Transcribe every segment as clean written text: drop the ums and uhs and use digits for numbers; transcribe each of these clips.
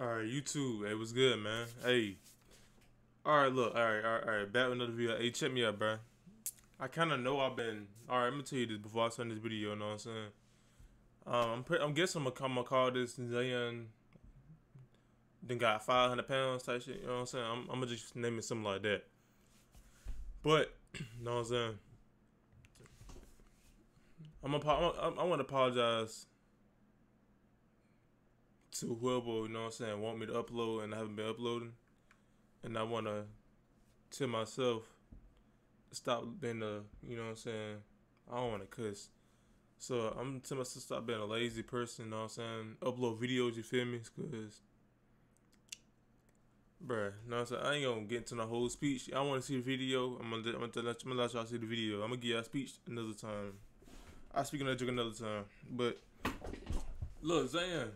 All right, you too. Hey, what's good, man? Hey. All right, look. All right. Back with another video. Hey, check me out, bro. I kind of know I've been... All right, I'm going to tell you this before I send this video, you know what I'm saying? I'm guessing I'm going to call this Zion... Then got 500 pounds type shit, you know what I'm saying? I'm going to just name it something like that. But, you know what I'm saying? I want to apologize to whoever, you know what I'm saying, want me to upload and I haven't been uploading. And I want to myself, stop being a, you know what I'm saying, I don't want to cuss. So I'm telling myself to stop being a lazy person, you know what I'm saying, upload videos, you feel me? Because, bruh, you know what I'm saying, I ain't going to get into the whole speech. I want to see the video. I'm gonna let y'all see the video. I'm going to give y'all a speech another time. I'll speak another joke another time. But, look, Zion,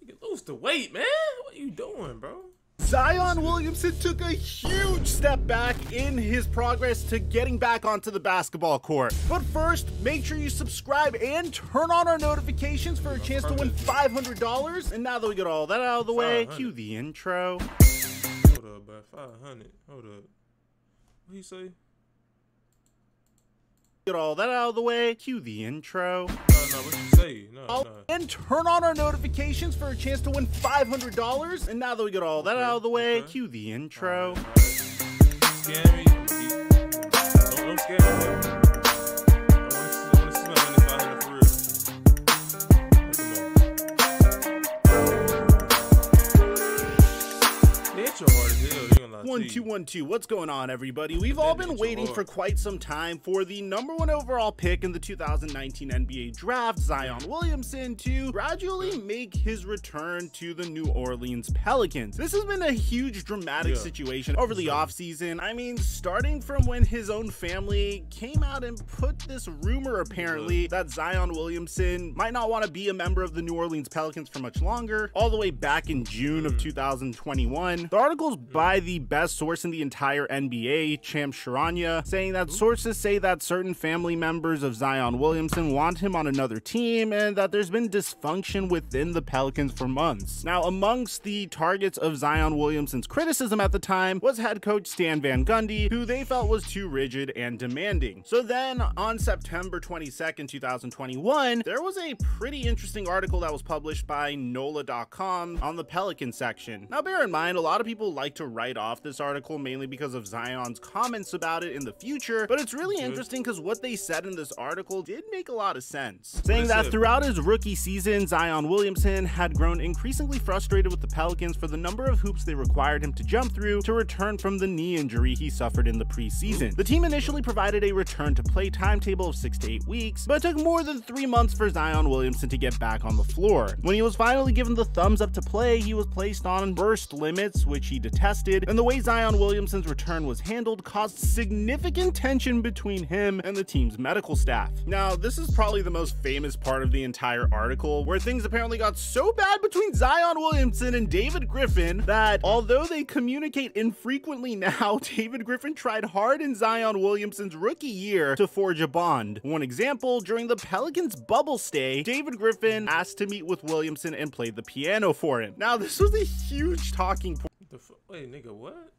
you can lose the weight, man. What are you doing, bro? Zion Williamson took a huge step back in his progress to getting back onto the basketball court. But first, make sure you subscribe and turn on our notifications for a chance to win $500. And now that we got all that out of the way, cue the intro. Hold up, bro. 500. Hold up. What do you say? Get all that out of the way, cue the intro. What you say? No. And turn on our notifications for a chance to win $500. And now that we got all that out of the way, cue the intro. All right. Scare me. Don't scare me. I want to see my 100 for real. It's your heart as hell. 1-2-1-2. What's going on, everybody? We've all been waiting for quite some time for the #1 overall pick in the 2019 NBA draft, Zion Williamson, to gradually make his return to the New Orleans Pelicans. This has been a huge dramatic situation over the offseason. I mean, starting from when his own family came out and put this rumor, apparently, that Zion Williamson might not want to be a member of the New Orleans Pelicans for much longer, all the way back in June of 2021. The article's by the best source in the entire NBA, Shams Charania, saying that sources say that certain family members of Zion Williamson want him on another team and that there's been dysfunction within the Pelicans for months. Now, amongst the targets of Zion Williamson's criticism at the time was head coach Stan Van Gundy, who they felt was too rigid and demanding. So then on September 22nd, 2021, there was a pretty interesting article that was published by NOLA.com on the Pelican section. Now, bear in mind, a lot of people like to write off this article mainly because of Zion's comments about it in the future, but it's really interesting because what they said in this article did make a lot of sense, saying that throughout his rookie season, Zion Williamson had grown increasingly frustrated with the Pelicans for the number of hoops they required him to jump through to return from the knee injury he suffered in the preseason. The team initially provided a return to play timetable of 6 to 8 weeks, but it took more than 3 months for Zion Williamson to get back on the floor. When he was finally given the thumbs up to play, he was placed on burst limits, which he detested, and the way Zion Williamson's return was handled caused significant tension between him and the team's medical staff. Now, this is probably the most famous part of the entire article, where things apparently got so bad between Zion Williamson and David Griffin that although they communicate infrequently now, David Griffin tried hard in Zion Williamson's rookie year to forge a bond. One example, during the Pelicans' bubble stay, David Griffin asked to meet with Williamson and played the piano for him. Now, this was a huge talking point. Wait, nigga, what?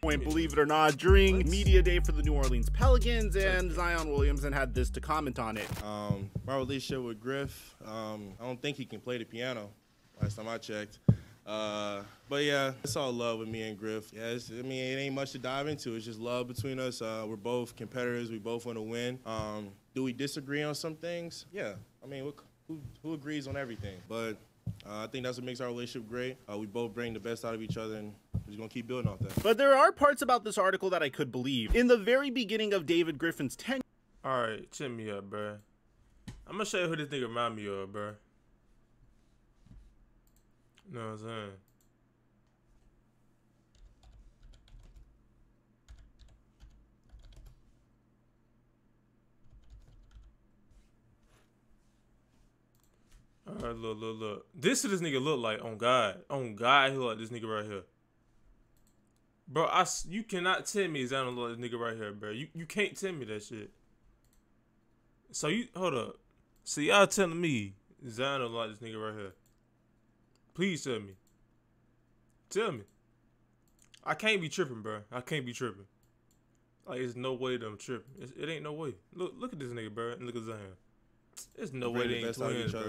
Believe it or not, during media day for the New Orleans Pelicans, and Zion Williamson had this to comment on it. My relationship with Griff, I don't think he can play the piano, last time I checked. But yeah, it's all love with me and Griff. Yeah, I mean, it ain't much to dive into. It's just love between us. We're both competitors. We both want to win. Do we disagree on some things? Yeah. I mean, who agrees on everything? But... I think that's what makes our relationship great. We both bring the best out of each other, and we're just gonna keep building off that. But there are parts about this article that I could believe. In the very beginning of David Griffin's tenure. All right, check me up, bro. I'm gonna show you who this nigga remind me of, bro. Know what I'm saying? All right, look. This is what this nigga look like, on God. On God, he look like this nigga right here. Bro, you cannot tell me Zion look like this nigga right here, bro. You can't tell me that shit. So hold up. So y'all telling me Zion don't like this nigga right here. Please tell me. Tell me. I can't be tripping, bro. I can't be tripping. Like, there's no way that I'm tripping. It ain't no way. Look at this nigga, bro, and look at Zion. There's no way they ain't twins, bro.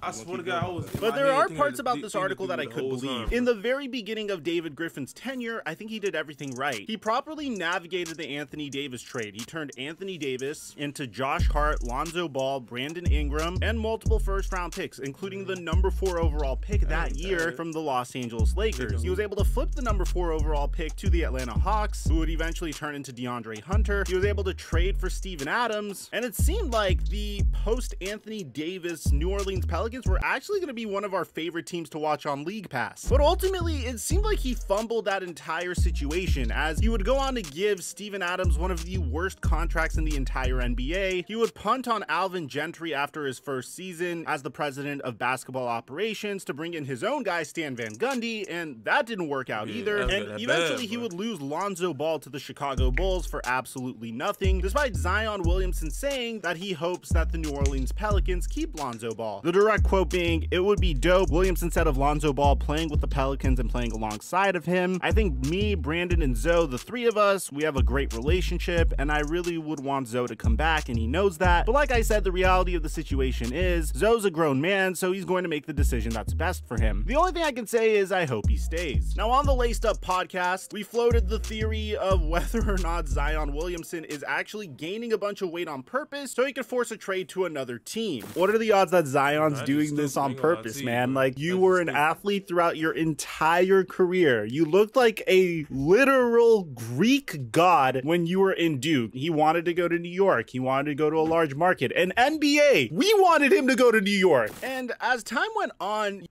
I swear to God, I was. But there are parts about this article that I could believe. In the very beginning of David Griffin's tenure, I think he did everything right. He properly navigated the Anthony Davis trade. He turned Anthony Davis into Josh Hart, Lonzo Ball, Brandon Ingram, and multiple first-round picks, including the number 4 overall pick that year from the Los Angeles Lakers. He was able to flip the number 4 overall pick to the Atlanta Hawks, who would eventually turn into DeAndre Hunter. He was able to trade for Steven Adams, and it seemed like the post Anthony Davis New Orleans Pelicans were actually going to be one of our favorite teams to watch on League Pass. But ultimately, it seemed like he fumbled that entire situation, as he would go on to give Steven Adams one of the worst contracts in the entire NBA. He would punt on Alvin Gentry after his first season as the president of basketball operations to bring in his own guy, Stan Van Gundy, and that didn't work out either. And eventually, he would lose Lonzo Ball to the Chicago Bulls for absolutely nothing, despite Zion Williamson saying that he hopes that the New Orleans Pelicans keep Lonzo Ball. The direct quote being, "It would be dope," Williamson said of Lonzo Ball, "playing with the Pelicans and playing alongside of him. I think me, Brandon, and Zoe, the three of us, we have a great relationship, and I really would want Zoe to come back, and he knows that. But like I said, the reality of the situation is Zoe's a grown man, so he's going to make the decision that's best for him. The only thing I can say is I hope he stays." Now, on the Laced Up podcast, we floated the theory of whether or not Zion Williamson is actually gaining a bunch of weight on purpose so he could force a trade to another team. What are the odds that Zion's doing this on purpose, man? Like, you were an athlete throughout your entire career. You looked like a literal Greek god when you were in Duke. He wanted to go to New York. He wanted to go to a large market. And NBA, we wanted him to go to New York. And as time went on,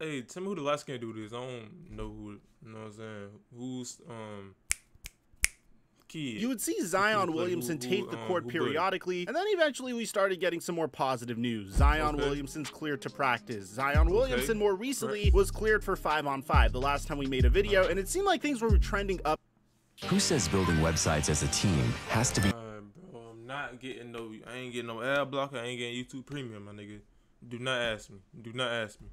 hey, tell me who the last game dude is. I don't know who. You know what I'm saying? Who's you would see Zion Williamson take the court periodically, and then eventually we started getting some more positive news. Zion Williamson's cleared to practice. Zion Williamson more recently was cleared for 5-on-5 the last time we made a video, and it seemed like things were trending up. Who says building websites as a team has to be bro, I'm not getting no, I ain't getting no ad blocker, I ain't getting YouTube Premium, my nigga. Do not ask me. Do not ask me.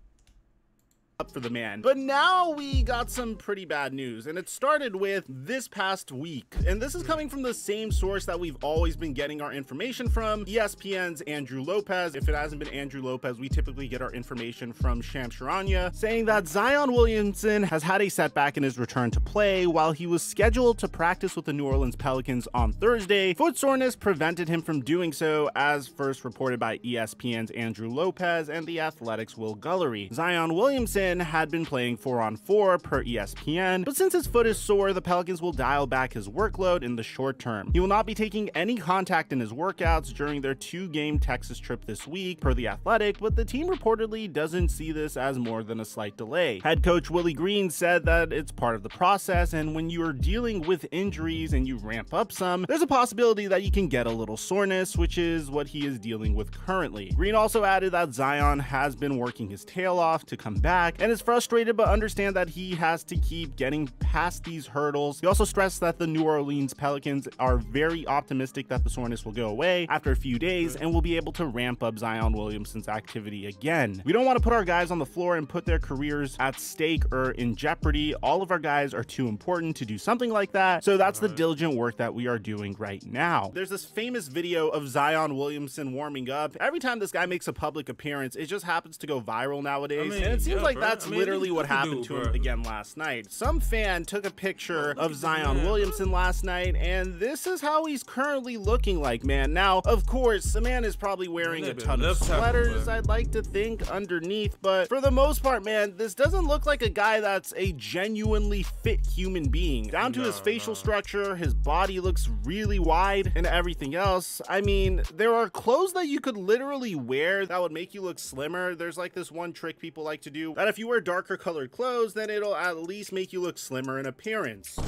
For the man. But now we got some pretty bad news, and it started with this past week. And this is coming from the same source that we've always been getting our information from, ESPN's Andrew Lopez. If it hasn't been Andrew Lopez, we typically get our information from Shams Charania, saying that Zion Williamson has had a setback in his return to play. While he was scheduled to practice with the New Orleans Pelicans on Thursday, foot soreness prevented him from doing so, as first reported by ESPN's Andrew Lopez and The Athletic's Will Gullery. Zion Williamson had been playing 4-on-4 per ESPN, but since his foot is sore, the Pelicans will dial back his workload in the short term. He will not be taking any contact in his workouts during their 2-game Texas trip this week, per The Athletic, but the team reportedly doesn't see this as more than a slight delay. Head coach Willie Green said that it's part of the process, and when you are dealing with injuries and you ramp up some, there's a possibility that you can get a little soreness, which is what he is dealing with currently. Green also added that Zion has been working his tail off to come back, and is frustrated but understand that he has to keep getting past these hurdles. He also stressed that the New Orleans Pelicans are very optimistic that the soreness will go away after a few days and will be able to ramp up Zion Williamson's activity again. We don't want to put our guys on the floor and put their careers at stake or in jeopardy. All of our guys are too important to do something like that, so that's the diligent work that we are doing right now. There's this famous video of Zion Williamson warming up. Every time this guy makes a public appearance, it just happens to go viral nowadays, and it seems like that's literally what happened to him again last night. Some fan took a picture of Zion Williamson last night, and this is how he's currently looking like, man. Now, of course, the man is probably wearing a ton of sweaters, I'd like to think, underneath, but for the most part, man, this doesn't look like a guy that's a genuinely fit human being. Down to his facial structure, his body looks really wide, and everything else. I mean, there are clothes that you could literally wear that would make you look slimmer. There's like this one trick people like to do, that if you wear darker colored clothes, then it'll at least make you look slimmer in appearance.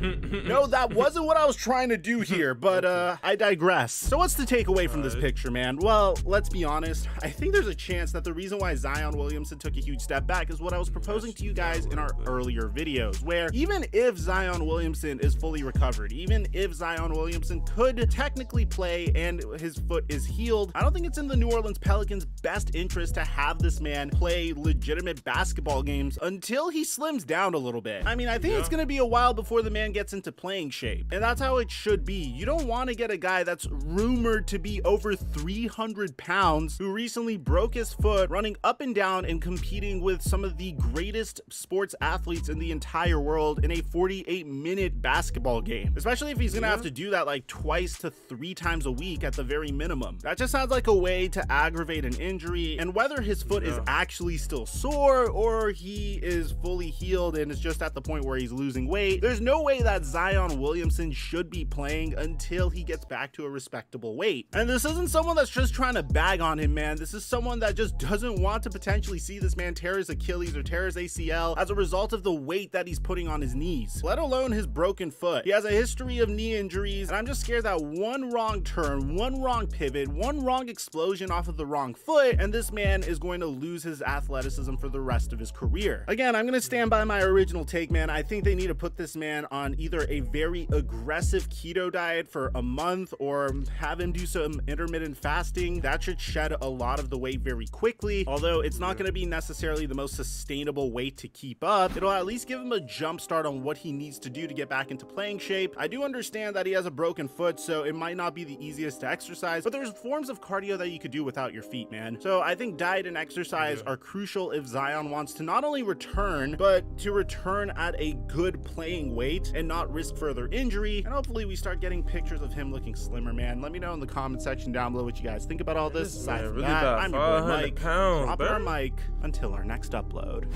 No, that wasn't what I was trying to do here, but I digress. So what's the takeaway from this picture, man? Well, let's be honest. I think there's a chance that the reason why Zion Williamson took a huge step back is what I was proposing to you guys in our earlier videos, where even if Zion Williamson is fully recovered, even if Zion Williamson could technically play and his foot is healed, I don't think it's in the New Orleans Pelicans' best interest to have this man play legitimate basketball games until he slims down a little bit. I mean, I think it's going to be a while before the man gets into playing shape, and that's how it should be. You don't want to get a guy that's rumored to be over 300 pounds who recently broke his foot running up and down and competing with some of the greatest sports athletes in the entire world in a 48-minute basketball game, especially if he's gonna have to do that like 2 to 3 times a week at the very minimum. That just sounds like a way to aggravate an injury, and whether his foot is actually still sore or he is fully healed and is just at the point where he's losing weight, there's no way that Zion Williamson should be playing until he gets back to a respectable weight. And this isn't someone that's just trying to bag on him, man. This is someone that just doesn't want to potentially see this man tear his Achilles or tear his ACL as a result of the weight that he's putting on his knees, let alone his broken foot. He has a history of knee injuries, and I'm just scared that one wrong turn, one wrong pivot, one wrong explosion off of the wrong foot, and this man is going to lose his athleticism for the rest of his career. Again, I'm going to stand by my original take, man. I think they need to put this man on either a very aggressive keto diet for a month or have him do some intermittent fasting. That should shed a lot of the weight very quickly, although it's not going to be necessarily the most sustainable weight to keep up. It'll at least give him a jump start on what he needs to do to get back into playing shape. I do understand that he has a broken foot, so it might not be the easiest to exercise, but there's forms of cardio that you could do without your feet, man. So I think diet and exercise are crucial if Zion wants to not only return, but to return at a good playing weight and not risk further injury. And hopefully we start getting pictures of him looking slimmer, man. Let me know in the comment section down below what you guys think about all this. Aside from that, I'm your boy Mike. Drop our mic until our next upload.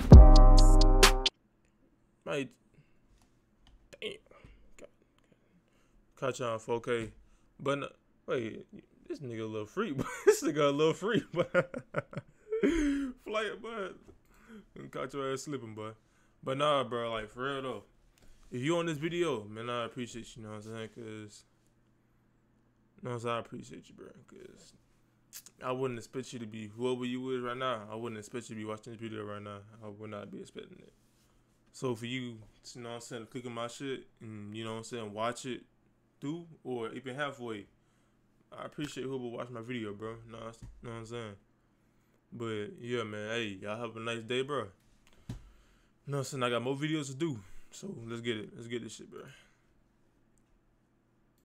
Mate, damn. Caught y'all on 4K. But no, wait, this nigga a little free. This nigga a little free, but flight, but caught your ass slipping, but nah, bro, like for real though. If you on this video, man, I appreciate you, you know what I'm saying? Cause you know what I'm saying? I appreciate you, bro. Cause I wouldn't expect you to be whoever you is right now. I wouldn't expect you to be watching this video right now. I would not be expecting it. So for you, you know what I'm saying, clicking my shit and, you know what I'm saying, watch it through or even halfway, I appreciate whoever watched my video, bro. You know what I'm saying? But yeah, man, hey, y'all have a nice day, bro. You know what I'm saying? I got more videos to do. So let's get it. Let's get this shit, bro.